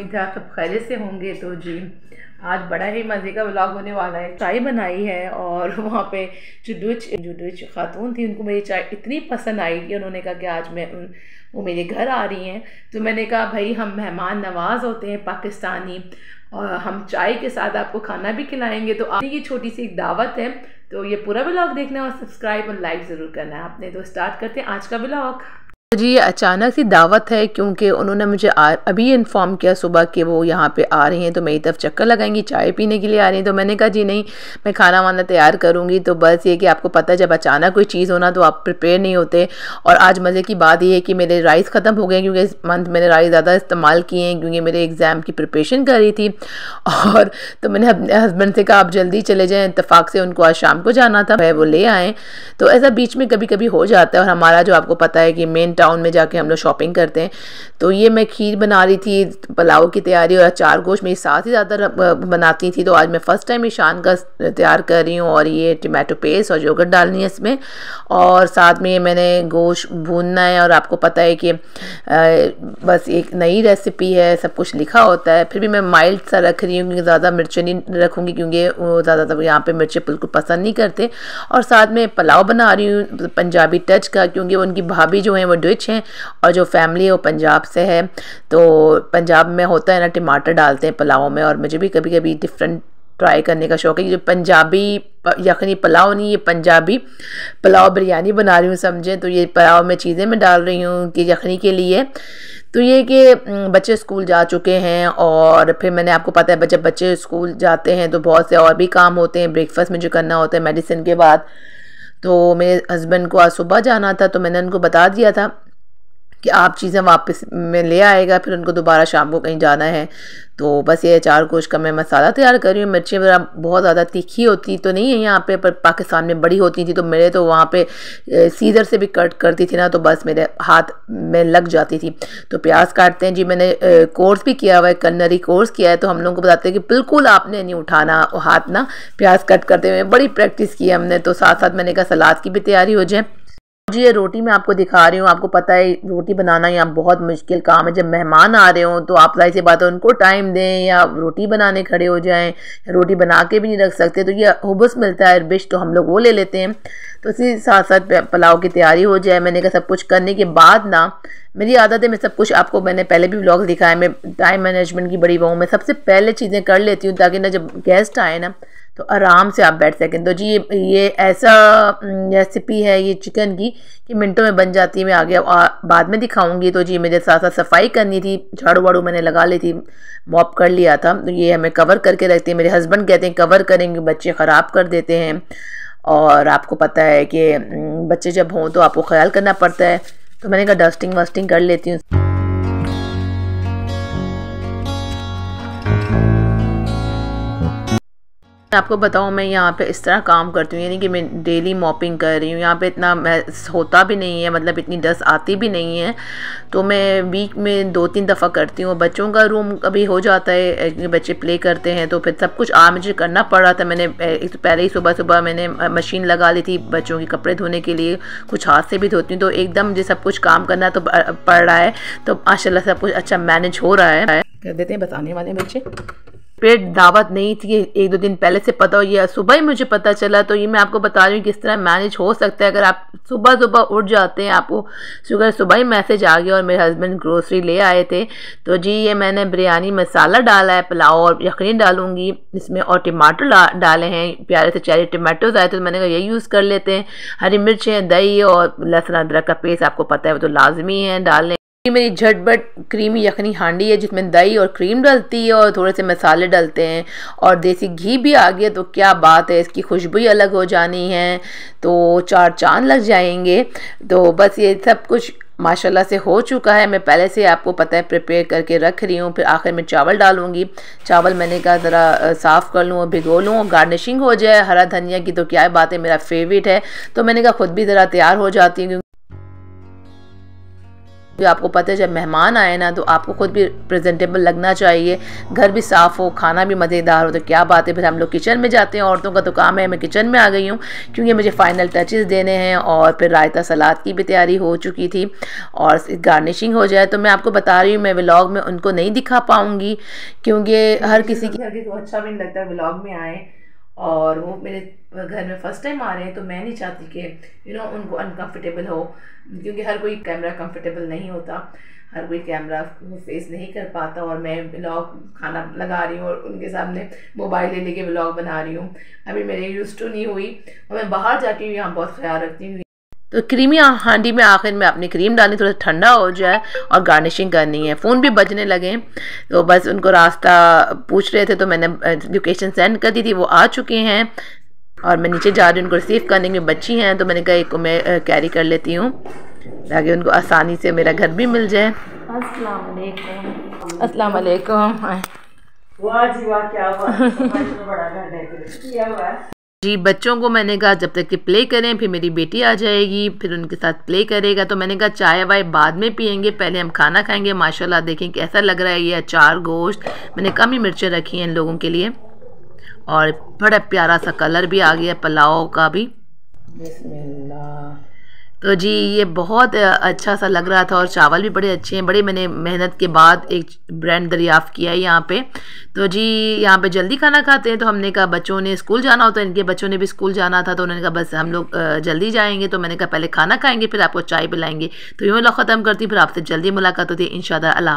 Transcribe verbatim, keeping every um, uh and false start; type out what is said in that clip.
उम्मीद है आप सब खैरियत से होंगे। तो जी आज बड़ा ही मज़े का व्लॉग होने वाला है। चाय बनाई है और वहाँ पे जुडुच जुडुच खातून थी, उनको मेरी चाय इतनी पसंद आई कि उन्होंने कहा कि आज मैं वो मेरे घर आ रही हैं। तो मैंने कहा भाई हम मेहमान नवाज़ होते हैं पाकिस्तानी और हम चाय के साथ आपको खाना भी खिलाएंगे। तो आपकी ये छोटी सी एक दावत है। तो ये पूरा व्लॉग देखना और सब्सक्राइब और लाइक ज़रूर करना है आपने। तो स्टार्ट करते हैं आज का व्लॉग। जी ये अचानक सी दावत है क्योंकि उन्होंने मुझे आ, अभी इन्फॉर्म किया सुबह कि वो यहाँ पे आ रही हैं, तो मेरी तरफ चक्कर लगाएंगी, चाय पीने के लिए आ रही हैं। तो मैंने कहा जी नहीं, मैं खाना वाना तैयार करूँगी। तो बस ये कि आपको पता है जब अचानक कोई चीज़ होना तो आप प्रिपेयर नहीं होते। और आज मज़े की बात ये है कि मेरे राइस ख़त्म हो गए क्योंकि इस मंथ मैंने राइस ज़्यादा इस्तेमाल किए हैं क्योंकि मेरे एग्ज़ाम की प्रिपरेशन कर रही थी। और तो मैंने हस्बैंड से कहा आप जल्दी चले जाएँ, इतफाक़ से उनको आज शाम को जाना था, वह वो ले आएँ। तो ऐसा बीच में कभी कभी हो जाता है। और हमारा जो आपको पता है कि मेन टाउन में जाके हम लोग शॉपिंग करते हैं। तो ये मैं खीर बना रही थी, पुलाव की तैयारी, और अचार गोश्त मेरी साथ ही ज़्यादा बनाती थी। तो आज मैं फ़र्स्ट टाइम ईशान का तैयार कर रही हूँ। और ये टमाटो पेस्ट और योगर्ट डालनी है इसमें, और साथ में मैंने गोश्त भूनना है। और आपको पता है कि बस एक नई रेसिपी है, सब कुछ लिखा होता है, फिर भी मैं माइल्ड सा रख रही हूँ क्योंकि ज़्यादा मिर्चें नहीं रखूँगी क्योंकि ज़्यादातर यहाँ पर मिर्चें बिल्कुल पसंद नहीं करते। और साथ में पुलाव बना रही हूँ पंजाबी टच का क्योंकि उनकी भाभी जो है वो डच हैं और जो फैमिली है वो पंजाब से है। तो पंजाब में होता है ना टमाटर डालते हैं पुलाव में, और मुझे भी कभी कभी डिफरेंट ट्राई करने का शौक़ है कि जो पंजाबी यखनी पुलाव नहीं, ये पंजाबी पुलाव बिरयानी बना रही हूँ समझें। तो ये पुलाव में चीज़ें मैं डाल रही हूँ कि यखनी के लिए। तो ये कि बच्चे स्कूल जा चुके हैं और फिर मैंने आपको पता है जब बच्चे स्कूल जाते हैं तो बहुत से और भी काम होते हैं ब्रेकफास्ट में जो करना होता है मेडिसिन के बाद। तो मेरे हस्बैंड को आज सुबह जाना था तो मैंने उनको बता दिया था कि आप चीज़ें वापस में ले आएगा, फिर उनको दोबारा शाम को कहीं जाना है। तो बस ये अचार गोश्त का मैं मसाला तैयार कर रही हूँ। मिर्चें वगैरह बहुत ज़्यादा तीखी होती तो नहीं है यहाँ पे, पर पाकिस्तान में बड़ी होती थी। तो मेरे तो वहाँ पे सीजर से भी कट करती थी ना, तो बस मेरे हाथ में लग जाती थी। तो प्याज काटते हैं जी, मैंने कोर्स भी किया हुआ है, कलनरी कोर्स किया है। तो हम लोगों को बताते हैं कि बिल्कुल आपने नहीं उठाना हाथ ना प्याज कट करते हुए, बड़ी प्रैक्टिस की हमने। तो साथ साथ मैंने कहा सलाद की भी तैयारी हो जाए। जी ये रोटी मैं आपको दिखा रही हूँ। आपको पता है रोटी बनाना यहाँ बहुत मुश्किल काम है। जब मेहमान आ रहे हों तो आप जाहिर सी बात है उनको टाइम दें या रोटी बनाने खड़े हो जाएं, रोटी बना के भी नहीं रख सकते। तो ये हुबस मिलता है डिश, तो हम लोग वो ले लेते हैं। तो इसी साथ साथ पुलाव की तैयारी हो जाए। मैंने कहा सब कुछ करने के बाद ना, मेरी आदत है मैं सब कुछ, आपको मैंने पहले भी व्लॉग दिखाया, मैं टाइम मैनेजमेंट की बड़ी वो हूँ। मैं सबसे पहले चीज़ें कर लेती हूँ ताकि ना जब गेस्ट आए ना तो आराम से आप बैठ सकें। तो जी ये ऐसा रेसिपी है ये चिकन की कि मिनटों में बन जाती है, मैं आगे बाद में दिखाऊंगी। तो जी मेरे साथ साथ सफाई करनी थी, झाड़ू वाड़ू मैंने लगा ली थी, मॉप कर लिया था। तो ये हमें कवर करके रखते हैं, मेरे हस्बैंड कहते हैं कवर करेंगे बच्चे ख़राब कर देते हैं। और आपको पता है कि बच्चे जब हों तो आपको ख्याल करना पड़ता है। तो मैंने कहा डस्टिंग वस्टिंग कर लेती हूँ। आपको बताऊँ मैं यहाँ पे इस तरह काम करती हूँ, यानी कि मैं डेली मॉपिंग कर रही हूँ। यहाँ पे इतना होता भी नहीं है, मतलब इतनी डस्ट आती भी नहीं है। तो मैं वीक में दो तीन दफ़ा करती हूँ। बच्चों का रूम कभी हो जाता है क्योंकि बच्चे प्ले करते हैं, तो फिर सब कुछ आ मुझे करना पड़ रहा था। मैंने एक तो पहले ही सुबह सुबह मैंने मशीन लगा ली थी बच्चों के कपड़े धोने के लिए, कुछ हाथ से भी धोती हूँ। तो एकदम मुझे सब कुछ काम करना तो पड़ रहा है। तो माशाल्लाह सब कुछ अच्छा मैनेज हो रहा है। कर देते हैं बताने वाले बच्चे। पेट दावत नहीं थी, एक दो दिन पहले से पता हो, या सुबह ही मुझे पता चला। तो ये मैं आपको बता रही हूँ किस तरह मैनेज हो सकता है अगर आप सुबह सुबह उठ जाते हैं। आपको शुगर सुबह ही मैसेज आ गया और मेरे हस्बैंड ग्रोसरी ले आए थे। तो जी ये मैंने बिरयानी मसाला डाला है, पुलाव और यखनी डालूंगी इसमें, और टमाटर डाले हैं प्यारे से चारे टमाटोज आए, तो मैंने कहा यही यूज़ कर लेते हैं। हरी मिर्चें, दही और लहसुन अदरक का पेस्ट आपको पता है वो तो लाजमी है डालने। ये मेरी झटपट क्रीमी यखनी हांडी है जिसमें दही और क्रीम डलती है और थोड़े से मसाले डलते हैं और देसी घी भी आ गया। तो क्या बात है, इसकी खुशबू ही अलग हो जानी है, तो चार चांद लग जाएंगे। तो बस ये सब कुछ माशाल्लाह से हो चुका है। मैं पहले से आपको पता है प्रिपेयर करके रख रही हूँ। फिर आखिर में चावल डालूँगी। चावल मैंने कहा ज़रा साफ़ कर लूँ और भिगो लूँ और गार्निशिंग हो जाए। हरा धनिया की तो क्या बात है, मेरा फेवरेट है। तो मैंने कहा खुद भी ज़रा तैयार हो जाती हूँ। जो आपको पता है जब मेहमान आए ना तो आपको खुद भी प्रेजेंटेबल लगना चाहिए, घर भी साफ़ हो, खाना भी मज़ेदार हो, तो क्या बात है। फिर हम लोग किचन में जाते हैं, औरतों का तो काम है। मैं किचन में आ गई हूँ क्योंकि मुझे फ़ाइनल टचेस देने हैं और फिर रायता सलाद की भी तैयारी हो चुकी थी और गार्निशिंग हो जाए। तो मैं आपको बता रही हूँ मैं व्लॉग में उनको नहीं दिखा पाऊँगी क्योंकि हर किसी की तो अच्छा भी नहीं लगता व्लॉग में आए और वो मेरे घर में फ़र्स्ट टाइम आ रहे हैं, तो मैं नहीं चाहती कि यू नो उनको अनकंफर्टेबल हो, क्योंकि हर कोई कैमरा कंफर्टेबल नहीं होता, हर कोई कैमरा फेस नहीं कर पाता। और मैं व्लॉग खाना लगा रही हूँ और उनके सामने मोबाइल ले लेके व्लॉग बना रही हूँ। अभी मेरे यूज़ टू नहीं हुई और मैं बाहर जाती हूँ, यहाँ बहुत ख्याल रखती हूँ। तो क्रीमी हांडी में आखिर में अपनी क्रीम डालनी, थोड़ा ठंडा हो जाए और गार्निशिंग करनी है। फ़ोन भी बजने लगे तो बस उनको रास्ता पूछ रहे थे तो मैंने लोकेशन सेंड कर दी थी। वो आ चुके हैं और मैं नीचे जा रही हूँ उनको रिसीव करने में। बच्ची हैं तो मैंने कहा एक को मैं कैरी कर लेती हूँ ताकि उनको आसानी से मेरा घर भी मिल जाए। अस्सलाम अस्सलाम वालेकुम। वाह जी वाह, क्या हुआ जी। बच्चों को मैंने कहा जब तक कि प्ले करें, फिर मेरी बेटी आ जाएगी, फिर उनके साथ प्ले करेगा। तो मैंने कहा चाय वाय बाद में पियेंगे, पहले हम खाना खाएंगे। माशाल्लाह देखें कैसा लग रहा है ये अचार गोश्त। मैंने कम ही मिर्चें रखी हैं इन लोगों के लिए और बड़ा प्यारा सा कलर भी आ गया पुलाव का भी। तो जी ये बहुत अच्छा सा लग रहा था और चावल भी बड़े अच्छे हैं। बड़े मैंने मेहनत के बाद एक ब्रांड दरियाफ़्त किया है यहाँ पे। तो जी यहाँ पे जल्दी खाना खाते हैं, तो हमने कहा बच्चों ने स्कूल जाना होता है, इनके बच्चों ने भी स्कूल जाना था, तो उन्होंने कहा बस हम लोग जल्दी जाएंगे। तो मैंने कहा पहले खाना खाएंगे फिर आपको चाय पिलाएंगे। तो यूँ लोग ख़त्म करती, फिर आपसे जल्दी मुलाकात होती है इंशाअल्लाह।